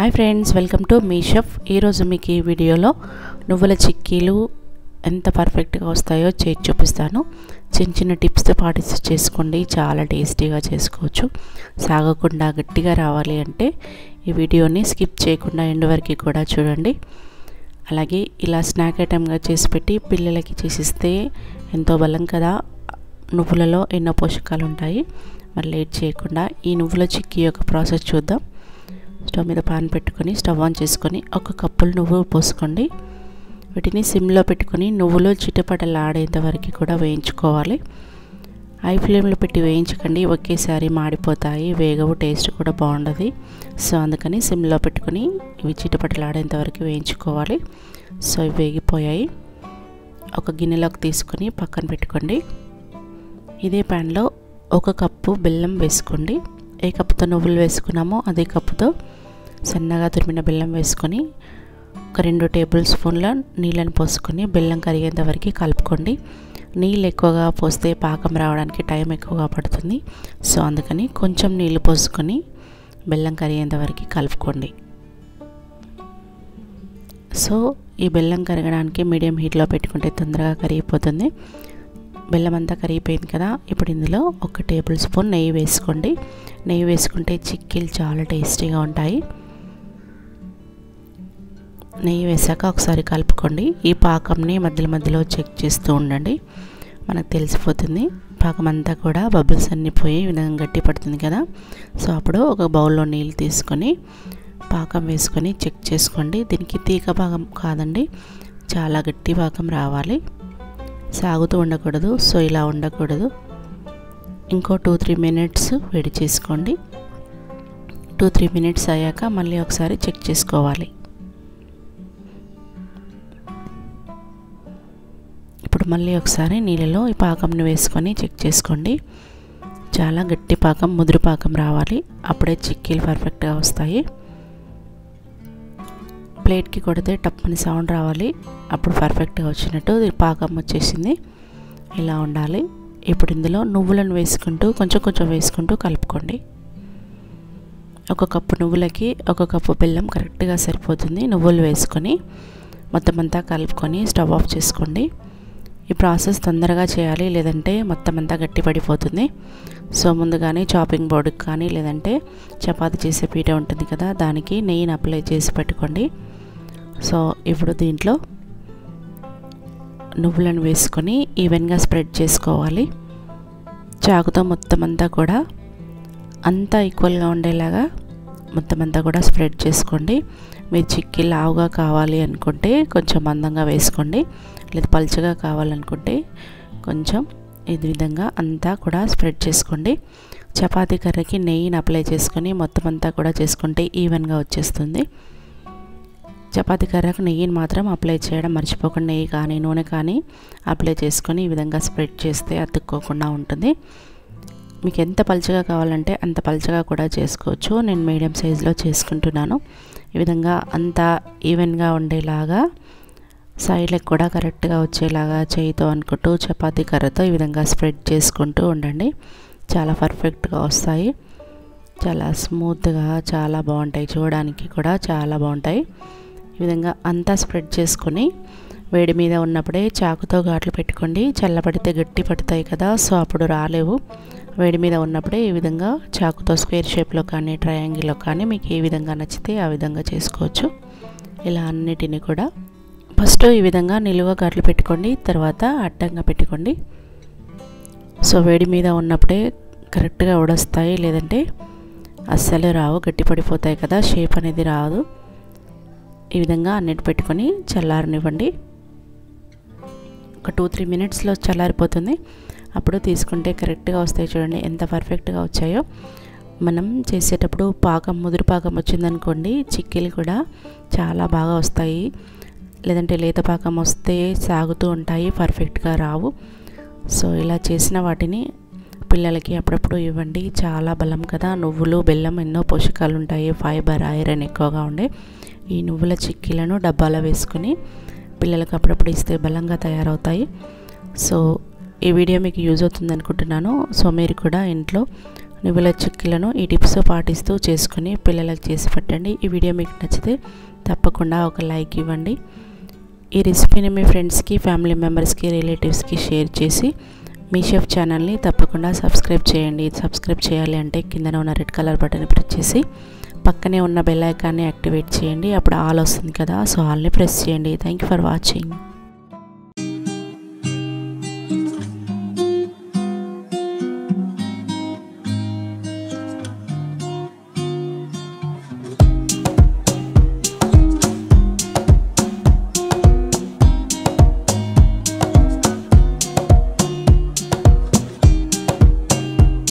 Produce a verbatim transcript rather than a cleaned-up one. Hi friends, welcome to మీ chef. ఈరోజు మీకు ఈ వీడియోలో నువ్వుల చిక్కీలు ఎంత పర్ఫెక్ట్గా వస్తాయో చేసి చూపిస్తాను. చిన్న చిన్న టిప్స్తో పాటు చేసుకోండి, చాలా టేస్టీగా చేసుకోవచ్చు. సాగకుండా గట్టిగా రావాలి అంటే ఈ వీడియోని స్కిప్ చేయకుండా ఎండ్ వరకు కూడా చూడండి. అలాగే ఇలా స్నాక్ ఐటెంగా చేసి పెట్టి పిల్లలకి చేసిస్తే ఎంతో బలం కదా. నువ్వులలో ఎన్నో పోషకాలు ఉంటాయి. మరి లేట్ చేయకుండా ఈ నువ్వుల చిక్కీ యొక్క ప్రాసెస్ చూద్దాం. స్టవ్ మీద పాన్ పెట్టుకొని స్టవ్ ఆన్ చేసుకొని ఒక కప్పులు నువ్వులు పోసుకోండి. వీటిని సిమ్లో పెట్టుకొని నువ్వులు చిటపటలాడేంత వరకు కూడా వేయించుకోవాలి. హై ఫ్లేమ్లో పెట్టి వేయించకండి, ఒకేసారి మాడిపోతాయి, వేగవు, టేస్ట్ కూడా బాగుండదు. సో అందుకని సిమ్లో పెట్టుకొని ఇవి చిటపటలాడేంత వరకు వేయించుకోవాలి. సో ఇవి వేగిపోయాయి. ఒక గిన్నెలోకి తీసుకొని పక్కన పెట్టుకోండి. ఇదే ప్యాన్లో ఒక కప్పు బెల్లం వేసుకోండి. ఏ కప్పుతో నువ్వులు వేసుకున్నామో అదే కప్పుతో సన్నగా తురిమిన బెల్లం వేసుకొని ఒక రెండు టేబుల్ స్పూన్ల నీళ్ళని పోసుకొని బెల్లం కరిగేంత వరకు కలుపుకోండి. నీళ్ళు ఎక్కువగా పోస్తే పాకం రావడానికి టైం ఎక్కువగా పడుతుంది. సో అందుకని కొంచెం నీళ్ళు పోసుకొని బెల్లం కరిగేంత వరకు కలుపుకోండి. సో ఈ బెల్లం కరగడానికి మీడియం హీట్లో పెట్టుకుంటే తొందరగా కరిగిపోతుంది. బెల్లం అంతా కరిగిపోయింది కదా. ఇప్పుడు ఇందులో ఒక టేబుల్ స్పూన్ నెయ్యి వేసుకోండి. నెయ్యి వేసుకుంటే చిక్కీలు చాలా టేస్టీగా ఉంటాయి. నెయ్యి వేసాక ఒకసారి కలుపుకోండి. ఈ పాకంని మధ్యలో మధ్యలో చెక్ చేస్తూ ఉండండి, మనకు తెలిసిపోతుంది. పాకం అంతా కూడా బబుల్స్ అన్నీ పోయి విధంగా గట్టి పడుతుంది కదా. సో అప్పుడు ఒక బౌల్లో నీళ్ళు తీసుకొని పాకం వేసుకొని చెక్ చేసుకోండి. దీనికి తీగ పాకం కాదండి, చాలా గట్టి పాకం రావాలి. సాగుతూ ఉండకూడదు, సో ఇలా ఉండకూడదు. ఇంకో టూ త్రీ మినిట్స్ వేడి చేసుకోండి. టూ త్రీ మినిట్స్ అయ్యాక మళ్ళీ ఒకసారి చెక్ చేసుకోవాలి. ఇప్పుడు మళ్ళీ ఒకసారి నీళ్ళలో ఈ పాకంని వేసుకొని చెక్ చేసుకోండి. చాలా గట్టి పాకం, ముదురు పాకం రావాలి. అప్పుడే చిక్కీలు పర్ఫెక్ట్గా వస్తాయి. ప్లేట్కి కొడితే టప్పని సౌండ్ రావాలి. అప్పుడు పర్ఫెక్ట్గా వచ్చినట్టు పాకం వచ్చేసింది. ఇలా ఉండాలి. ఇప్పుడు ఇందులో నువ్వులను వేసుకుంటూ కొంచెం కొంచెం వేసుకుంటూ కలుపుకోండి. ఒక కప్పు నువ్వులకి ఒక కప్పు బెల్లం కరెక్ట్గా సరిపోతుంది. నువ్వులు వేసుకొని మొత్తం అంతా కలుపుకొని స్టవ్ ఆఫ్ చేసుకోండి. ఈ ప్రాసెస్ తొందరగా చేయాలి, లేదంటే మొత్తం అంతా గట్టి పడిపోతుంది. సో ముందుగానే చాపింగ్ బోర్డుకి కానీ లేదంటే చపాతి చేసే పీట ఉంటుంది కదా, దానికి నెయ్యిని అప్లై చేసి పెట్టుకోండి. సో ఇప్పుడు దీంట్లో నువ్వులను వేసుకొని ఈవెన్గా స్ప్రెడ్ చేసుకోవాలి. చాకుతో మొత్తం అంతా కూడా అంతా ఈక్వల్గా ఉండేలాగా మొత్తం అంతా కూడా స్ప్రెడ్ చేసుకోండి. మీరు చిక్కీ లావుగా కావాలి అనుకుంటే కొంచెం మందంగా వేసుకోండి, లేదా పలుచగా కావాలనుకుంటే కొంచెం ఈ విధంగా అంతా కూడా స్ప్రెడ్ చేసుకోండి. చపాతీ కర్రకి నెయ్యిని అప్లై చేసుకొని మొత్తం అంతా కూడా చేసుకుంటే ఈవెన్గా వచ్చేస్తుంది. చపాతీ కర్రకు నెయ్యిని మాత్రం అప్లై చేయడం మర్చిపోకుండా, నెయ్యి కానీ నూనె కానీ అప్లై చేసుకొని ఈ విధంగా స్ప్రెడ్ చేస్తే అతుక్కోకుండా ఉంటుంది. మీకు ఎంత పలుచగా కావాలంటే అంత పలుచగా కూడా చేసుకోవచ్చు. నేను మీడియం సైజులో చేసుకుంటున్నాను. ఈ విధంగా అంతా ఈవెన్గా ఉండేలాగా సైడ్లకు కూడా కరెక్ట్గా వచ్చేలాగా చేయితో అనుకుంటూ చపాతీ కర్రతో ఈ విధంగా స్ప్రెడ్ చేసుకుంటూ ఉండండి. చాలా పర్ఫెక్ట్గా వస్తాయి, చాలా స్మూత్గా చాలా బాగుంటాయి, చూడడానికి కూడా చాలా బాగుంటాయి. ఈ విధంగా అంతా స్ప్రెడ్ చేసుకొని వేడి మీద ఉన్నప్పుడే చాకుతో ఘాట్లు పెట్టుకోండి. చల్లబడితే గట్టి పడతాయి కదా, సో అప్పుడు రాలేవు. వేడి మీద ఉన్నప్పుడే ఈ విధంగా చాకుతో స్క్వేర్ షేప్లో కానీ ట్రయాంగిల్లో కానీ మీకు ఏ విధంగా నచ్చితే ఆ విధంగా చేసుకోవచ్చు. ఇలా అన్నిటిని కూడా ఫస్ట్ ఈ విధంగా నిలువ ఘాట్లు పెట్టుకోండి, తర్వాత అడ్డంగా పెట్టుకోండి. సో వేడి మీద ఉన్నప్పుడే కరెక్ట్గా ఉడస్తాయి, లేదంటే అస్సలు రావు, గట్టి పడిపోతాయి కదా, షేప్ అనేది రాదు. ఈ విధంగా అన్నిటి పెట్టుకొని చల్లారనివ్వండి. ఒక టూ త్రీ మినిట్స్లో చల్లారిపోతుంది. అప్పుడు తీసుకుంటే కరెక్ట్గా వస్తాయి. చూడండి ఎంత పర్ఫెక్ట్గా వచ్చాయో. మనం చేసేటప్పుడు పాకం ముదురు పాకం వచ్చిందనుకోండి, చిక్కీలు కూడా చాలా బాగా వస్తాయి. లేదంటే లేత పాకం వస్తే సాగుతూ ఉంటాయి, పర్ఫెక్ట్గా రావు. సో ఇలా చేసిన వాటిని పిల్లలకి అప్పుడప్పుడు ఇవ్వండి. చాలా బలం కదా, నువ్వులు బెల్లం ఎన్నో పోషకాలు ఉంటాయి, ఫైబర్ ఐరన్ ఎక్కువగా ఉండే ఈ నువ్వుల చిక్కీలను డబ్బాలో వేసుకుని పిల్లలకు అప్పుడప్పుడు ఇస్తే బలంగా తయారవుతాయి. సో ఈ వీడియో మీకు యూజ్ అవుతుంది అనుకుంటున్నాను. సో మీరు కూడా ఇంట్లో నువ్వుల చిక్కీలను ఈ టిప్స్ పాటిస్తూ చేసుకొని పిల్లలకు చేసి పెట్టండి. ఈ వీడియో మీకు నచ్చితే తప్పకుండా ఒక లైక్ ఇవ్వండి. ఈ రెసిపీని మీ ఫ్రెండ్స్కి, ఫ్యామిలీ మెంబర్స్కి, రిలేటివ్స్కి షేర్ చేసి మీ షెఫ్ ఛానల్ని తప్పకుండా సబ్స్క్రైబ్ చేయండి. సబ్స్క్రైబ్ చేయాలి అంటే కిందన ఉన్న రెడ్ కలర్ బటన్ ప్రెస్ చేసి పక్కనే ఉన్న బెల్ ఐకాన్ని యాక్టివేట్ చేయండి. అప్పుడు ఆల్ వస్తుంది కదా, సో ఆల్ని ప్రెస్ చేయండి. Thank you for watching.